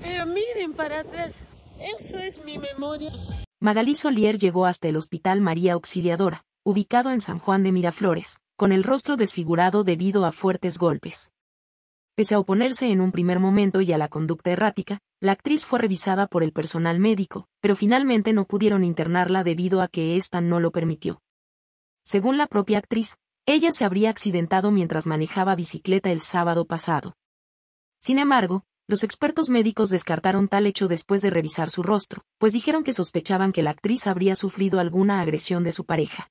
Pero miren para atrás, eso es mi memoria. Magaly Solier llegó hasta el Hospital María Auxiliadora, ubicado en San Juan de Miraflores, con el rostro desfigurado debido a fuertes golpes. Pese a oponerse en un primer momento y a la conducta errática, la actriz fue revisada por el personal médico, pero finalmente no pudieron internarla debido a que ésta no lo permitió. Según la propia actriz, ella se habría accidentado mientras manejaba bicicleta el sábado pasado. Sin embargo, los expertos médicos descartaron tal hecho después de revisar su rostro, pues dijeron que sospechaban que la actriz habría sufrido alguna agresión de su pareja.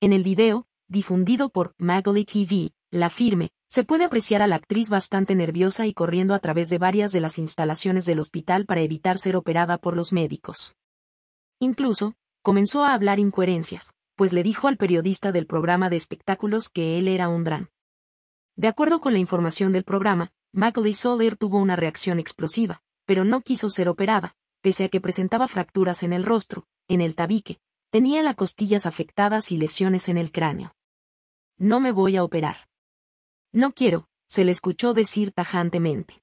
En el video, difundido por Magaly TV, La Firme, se puede apreciar a la actriz bastante nerviosa y corriendo a través de varias de las instalaciones del hospital para evitar ser operada por los médicos. Incluso, comenzó a hablar incoherencias, pues le dijo al periodista del programa de espectáculos que él era un dran. De acuerdo con la información del programa, Magaly Solier tuvo una reacción explosiva, pero no quiso ser operada, pese a que presentaba fracturas en el rostro, en el tabique, tenía las costillas afectadas y lesiones en el cráneo. No me voy a operar. No quiero, se le escuchó decir tajantemente.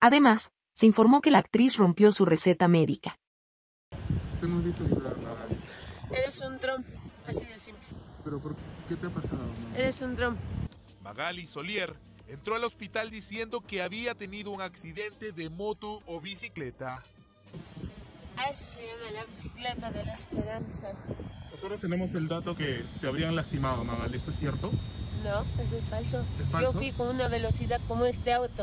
Además, se informó que la actriz rompió su receta médica. Eres un dron, así de simple. ¿Pero por qué te ha pasado? Eres un dron. Magaly Solier entró al hospital diciendo que había tenido un accidente de moto o bicicleta. Ah, se llama la bicicleta de la esperanza. Nosotros tenemos el dato que te habrían lastimado, Magaly, ¿esto es cierto? No, eso es falso. ¿Es falso? Yo fui con una velocidad como este auto.